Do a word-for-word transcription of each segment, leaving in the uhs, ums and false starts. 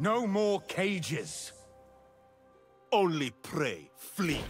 No more cages! Only prey flee!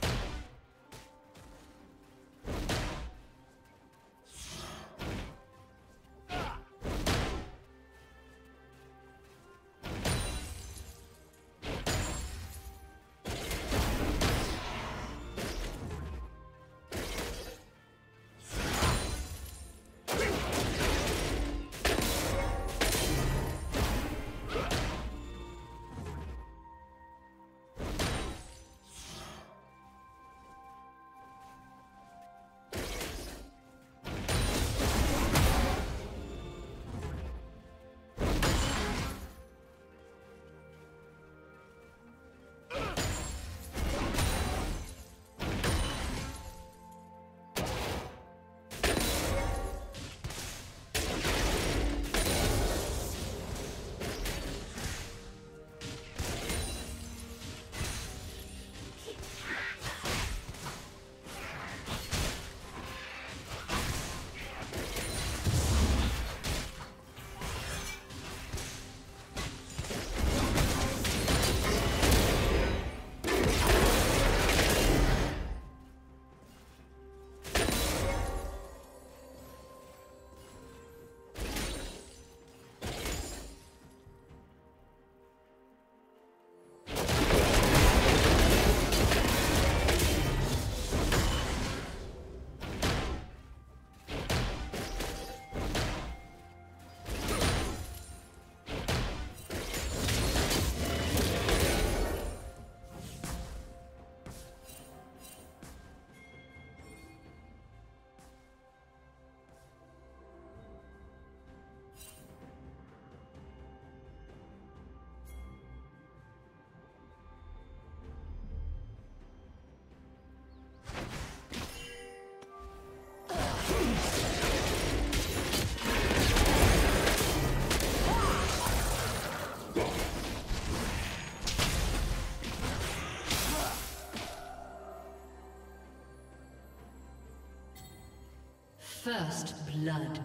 First blood.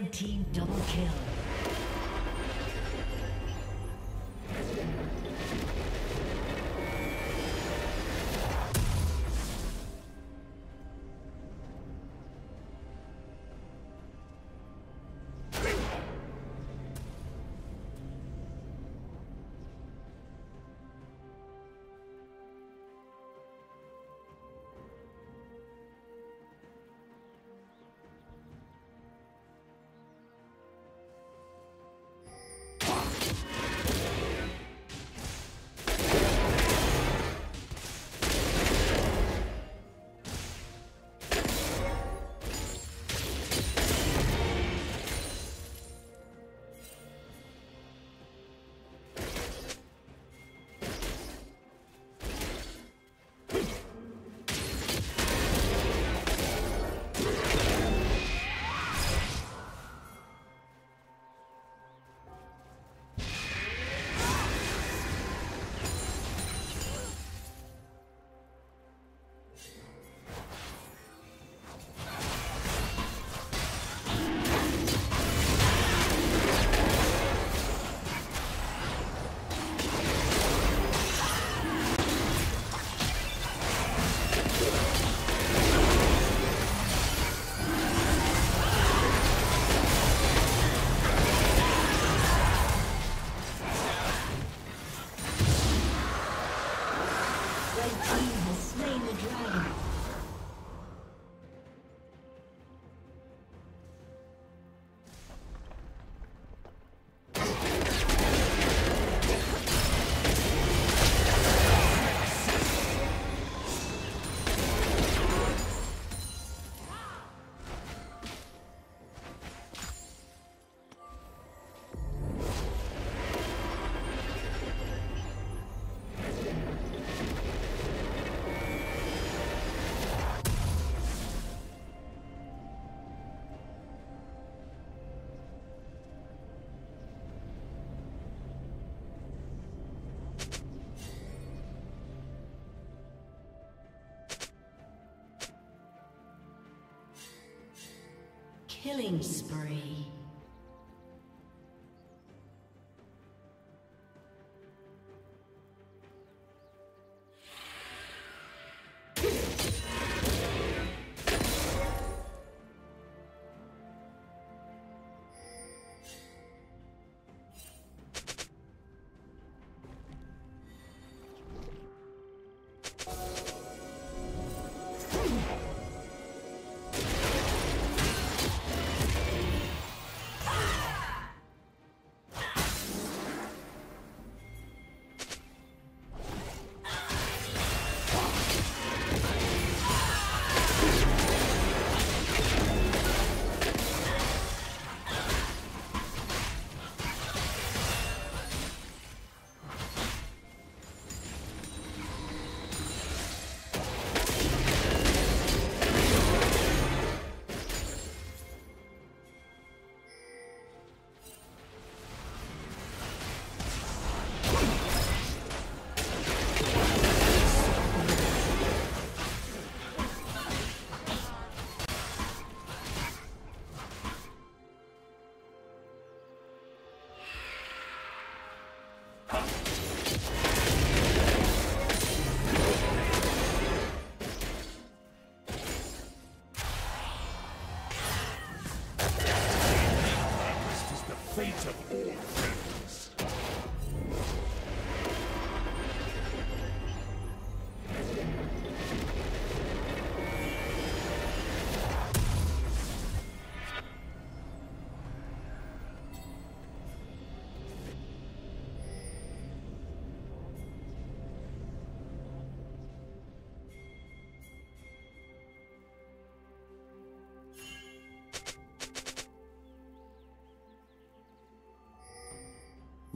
Red team double kill. Killing spree.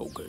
Okay.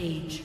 stage.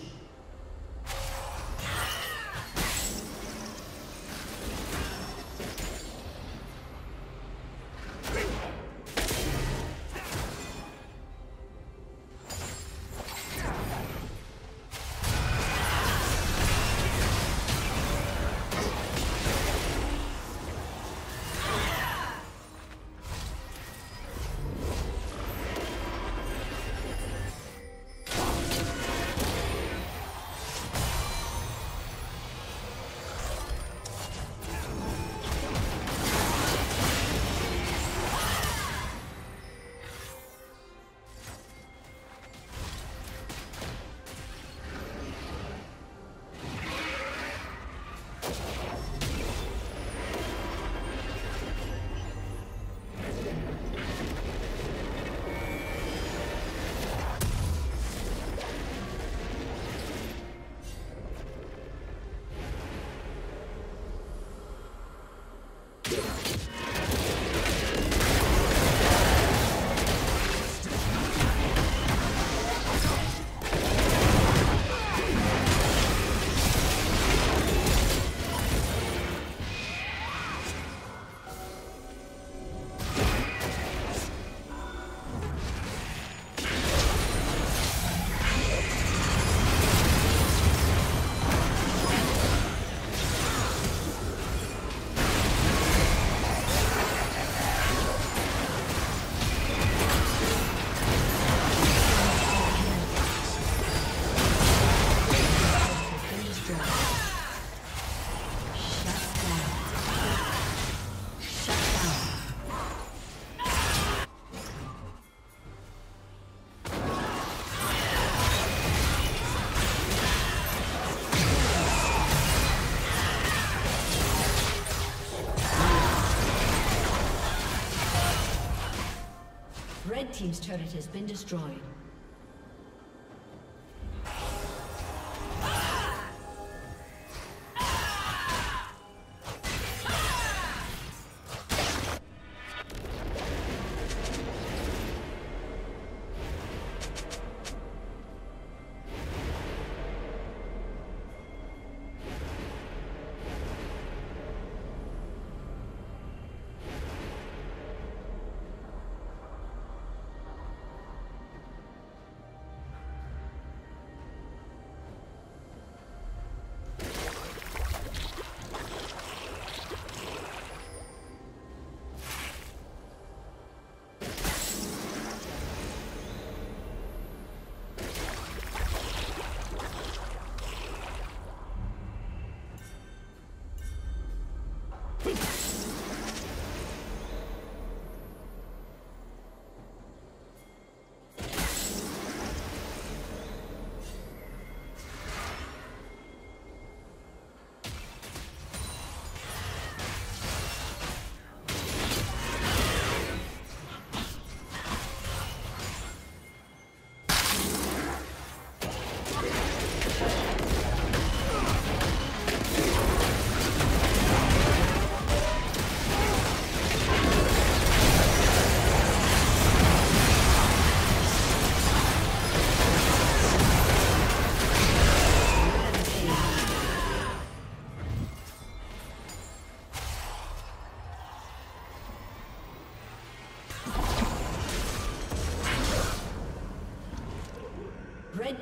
Red team's turret has been destroyed. Red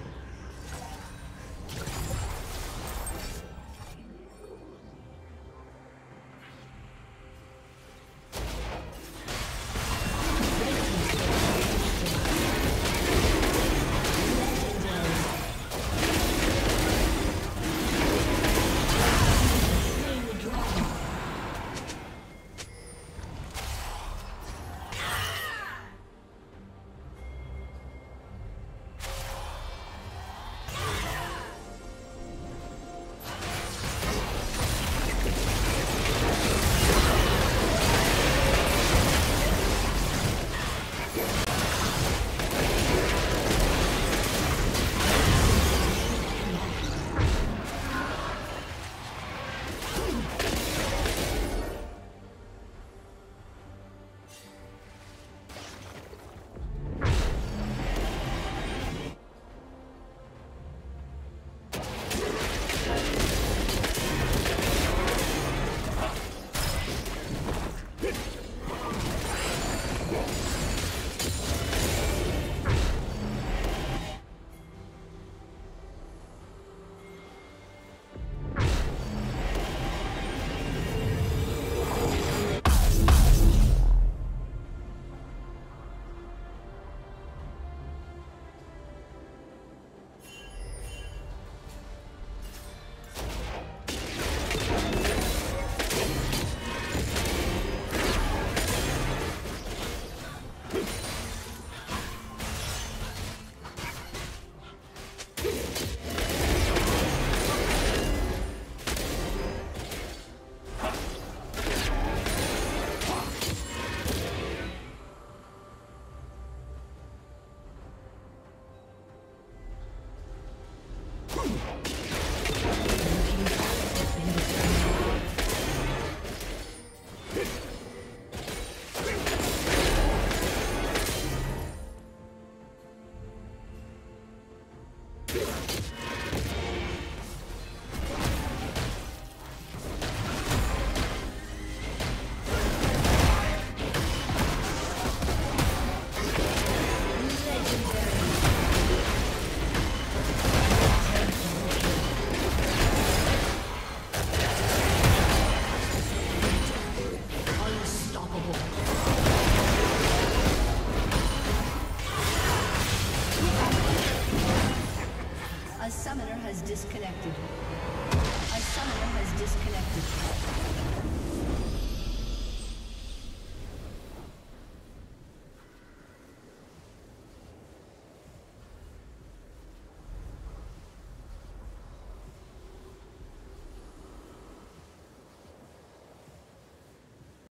disconnected.